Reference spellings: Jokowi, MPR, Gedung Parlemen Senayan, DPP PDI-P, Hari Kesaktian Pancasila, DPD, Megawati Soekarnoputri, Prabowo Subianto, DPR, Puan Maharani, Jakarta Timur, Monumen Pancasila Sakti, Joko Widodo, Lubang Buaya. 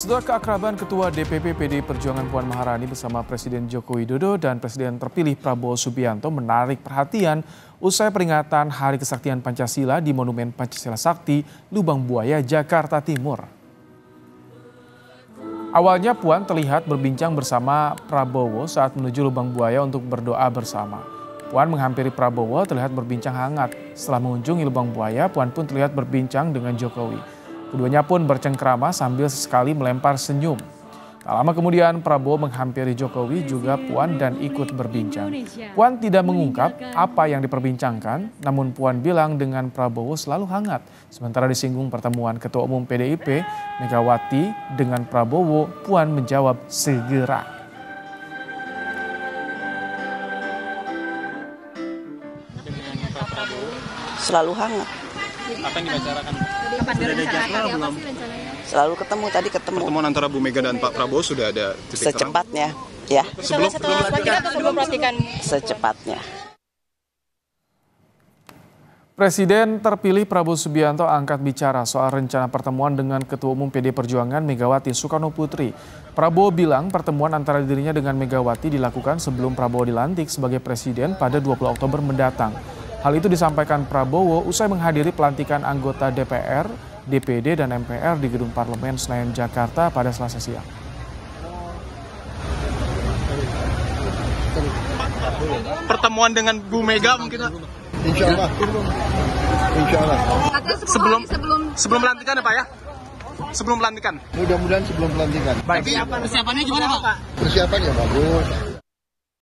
Setelah keakraban Ketua DPP PDI Perjuangan Puan Maharani bersama Presiden Joko Widodo dan Presiden terpilih Prabowo Subianto menarik perhatian usai peringatan Hari Kesaktian Pancasila di Monumen Pancasila Sakti, Lubang Buaya, Jakarta Timur. Awalnya Puan terlihat berbincang bersama Prabowo saat menuju Lubang Buaya untuk berdoa bersama. Puan menghampiri Prabowo terlihat berbincang hangat. Setelah mengunjungi Lubang Buaya, Puan pun terlihat berbincang dengan Jokowi. Keduanya pun bercengkrama sambil sesekali melempar senyum. Tak lama kemudian Prabowo menghampiri Jokowi juga Puan dan ikut berbincang. Puan tidak mengungkap apa yang diperbincangkan, namun Puan bilang dengan Prabowo selalu hangat. Sementara disinggung pertemuan Ketua Umum PDIP Megawati dengan Prabowo, Puan menjawab segera. Selalu hangat. Apa yang dibicarakan? Sudah ada jadwal belum? Selalu ketemu, tadi ketemu. Pertemuan antara Bu Mega dan Pak Prabowo sudah ada titik terang? Secepatnya, ya. Sebelum pelantikan? Secepatnya. Presiden terpilih Prabowo Subianto angkat bicara soal rencana pertemuan dengan Ketua Umum PD Perjuangan Megawati Soekarnoputri. Prabowo bilang pertemuan antara dirinya dengan Megawati dilakukan sebelum Prabowo dilantik sebagai Presiden pada 20 Oktober mendatang. Hal itu disampaikan Prabowo usai menghadiri pelantikan anggota DPR, DPD, dan MPR di Gedung Parlemen Senayan, Jakarta pada Selasa siang. Pertemuan dengan Bu Mega mungkin? Insya Allah. Sebelum pelantikan ya Pak ya? Sebelum pelantikan? Mudah-mudahan sebelum pelantikan. Baik. Persiapannya gimana Pak? Persiapannya bagus.